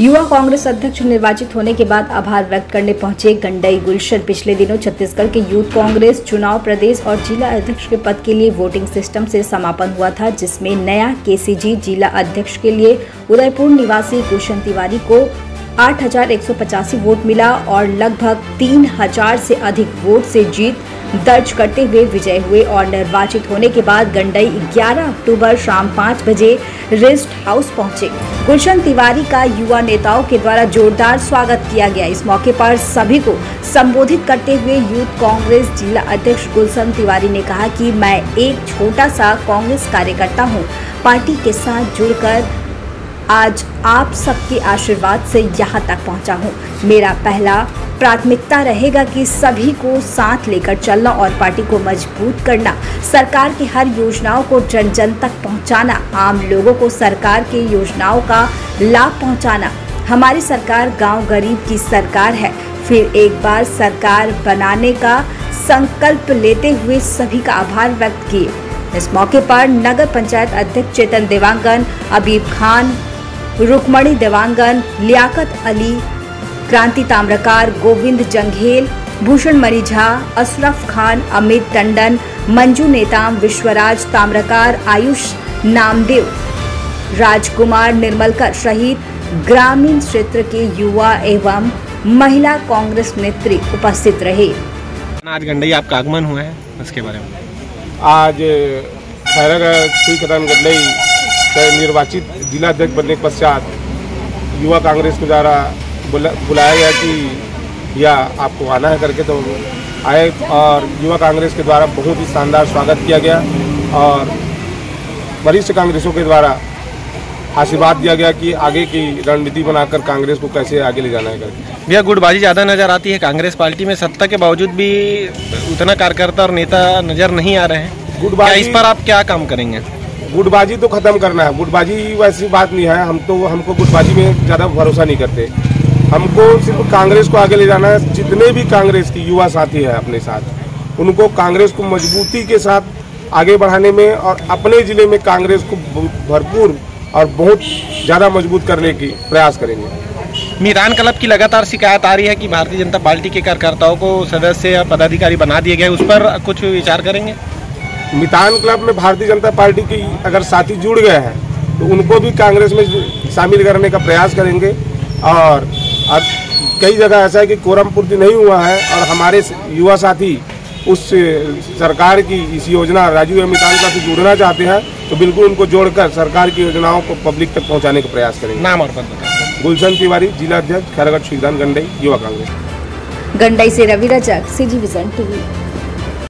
युवा कांग्रेस अध्यक्ष निर्वाचित होने के बाद आभार व्यक्त करने पहुंचे गंडई गुलशन। पिछले दिनों छत्तीसगढ़ के यूथ कांग्रेस चुनाव प्रदेश और जिला अध्यक्ष के पद के लिए वोटिंग सिस्टम से समापन हुआ था, जिसमें नया केसीजी जिला अध्यक्ष के लिए उदयपुर निवासी गुलशन तिवारी को 8,185 वोट मिला और लगभग 3,000 से अधिक वोट से जीत दर्ज करते हुए विजय हुए और निर्वाचित होने के बाद गंडई 11 अक्टूबर शाम 5 बजे रेस्ट हाउस पहुंचे। गुलशन तिवारी का युवा नेताओं के द्वारा जोरदार स्वागत किया गया। इस मौके पर सभी को संबोधित करते हुए यूथ कांग्रेस जिला अध्यक्ष गुलशन तिवारी ने कहा कि मैं एक छोटा सा कांग्रेस कार्यकर्ता हूँ, पार्टी के साथ जुड़कर आज आप सबके आशीर्वाद से यहाँ तक पहुँचा हूँ। मेरा पहला प्राथमिकता रहेगा कि सभी को साथ लेकर चलना और पार्टी को मजबूत करना, सरकार की हर योजनाओं को जन जन तक पहुँचाना, आम लोगों को सरकार की योजनाओं का लाभ पहुँचाना। हमारी सरकार गांव गरीब की सरकार है। फिर एक बार सरकार बनाने का संकल्प लेते हुए सभी का आभार व्यक्त किए। इस मौके पर नगर पंचायत अध्यक्ष चेतन देवांगन, अबीब खान, रुकमणि देवांगन, लियाकत अली, क्रांति ताम्रकार, गोविंद जंगहेल, भूषण मनी झा, अशरफ खान, अमित टंडन, मंजू नेताम, विश्वराज ताम्रकार, आयुष नामदेव, राजकुमार निर्मलकर सहित ग्रामीण क्षेत्र के युवा एवं महिला कांग्रेस नेत्री उपस्थित रहे। आज गंडई आपका आगमन हुआ है, उसके बारे में। आज निर्वाचित जिलाध्यक्ष बनने के पश्चात युवा कांग्रेस के द्वारा बुलाया गया कि या आपको आना है करके, तो आए और युवा कांग्रेस के द्वारा बहुत ही शानदार स्वागत किया गया और वरिष्ठ कांग्रेसों के द्वारा आशीर्वाद दिया गया कि आगे की रणनीति बनाकर कांग्रेस को कैसे आगे ले जाना है करके। भैया गुटबाजी ज़्यादा नज़र आती है कांग्रेस पार्टी में, सत्ता के बावजूद भी उतना कार्यकर्ता और नेता नज़र नहीं आ रहे हैं, गुटबाजी इस पर आप क्या काम करेंगे? गुटबाजी तो ख़त्म करना है, गुटबाजी वैसी बात नहीं है। हमको गुटबाजी में ज़्यादा भरोसा नहीं करते, हमको सिर्फ कांग्रेस को आगे ले जाना है। जितने भी कांग्रेस की युवा साथी हैं अपने साथ, उनको कांग्रेस को मजबूती के साथ आगे बढ़ाने में और अपने ज़िले में कांग्रेस को भरपूर और बहुत ज़्यादा मजबूत करने की प्रयास करेंगे। मीरान क्लब की लगातार शिकायत आ रही है कि भारतीय जनता पार्टी के कार्यकर्ताओं को सदस्य या पदाधिकारी बना दिए गए, उस पर कुछ विचार करेंगे? मितान क्लब में भारतीय जनता पार्टी की अगर साथी जुड़ गए हैं तो उनको भी कांग्रेस में शामिल करने का प्रयास करेंगे और कई जगह ऐसा है कि कोरम पूर्ति नहीं हुआ है और हमारे युवा साथी उस सरकार की इस योजना राजीव मितान क्लब से जुड़ना चाहते हैं तो बिल्कुल उनको जोड़कर सरकार की योजनाओं को पब्लिक तक पहुँचाने का प्रयास करेंगे। नाम और पता? गुलशन तिवारी, जिला अध्यक्ष खैरागढ़ सुविधान गंडई, युवा कांग्रेस। गंडई से Ravi Rajak, CG Vision TV।